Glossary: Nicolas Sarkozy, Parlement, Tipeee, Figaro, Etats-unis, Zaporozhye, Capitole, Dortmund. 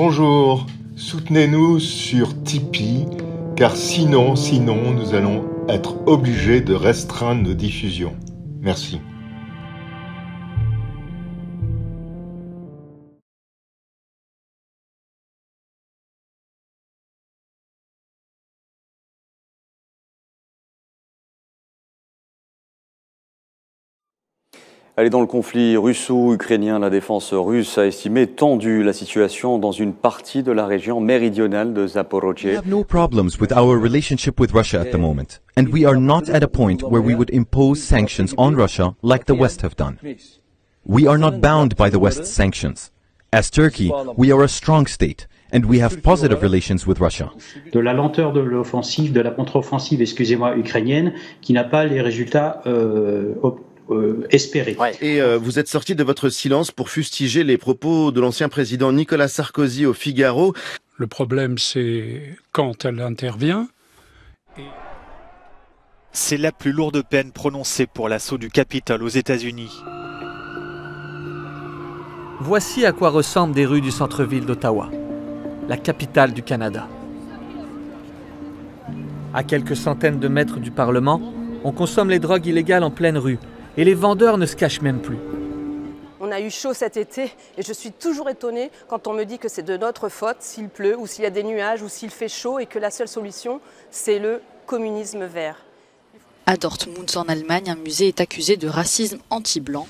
Bonjour, soutenez-nous sur Tipeee, car sinon, nous allons être obligés de restreindre nos diffusions. Merci. Elle est dans le conflit russo-ukrainien. La défense russe a estimé tendue la situation dans une partie de la région méridionale de Zaporozhye. We have no problems with our relationship with Russia at the moment, and we are not at a point where we would impose sanctions on Russia like the West have done. We are not bound by the West's sanctions. As Turkey, we are a strong state, and we have positive relations with Russia. De la lenteur de l'offensive, de la contre-offensive, excusez-moi, ukrainienne, qui n'a pas les résultats espérer. Ouais. Et vous êtes sorti de votre silence pour fustiger les propos de l'ancien président Nicolas Sarkozy au Figaro. Le problème, c'est quand elle intervient. C'est la plus lourde peine prononcée pour l'assaut du Capitole aux États-Unis. Voici à quoi ressemblent des rues du centre-ville d'Ottawa, la capitale du Canada. À quelques centaines de mètres du Parlement, on consomme les drogues illégales en pleine rue. Et les vendeurs ne se cachent même plus. On a eu chaud cet été et je suis toujours étonnée quand on me dit que c'est de notre faute s'il pleut ou s'il y a des nuages ou s'il fait chaud et que la seule solution, c'est le communisme vert. À Dortmund, en Allemagne, un musée est accusé de racisme anti-blanc.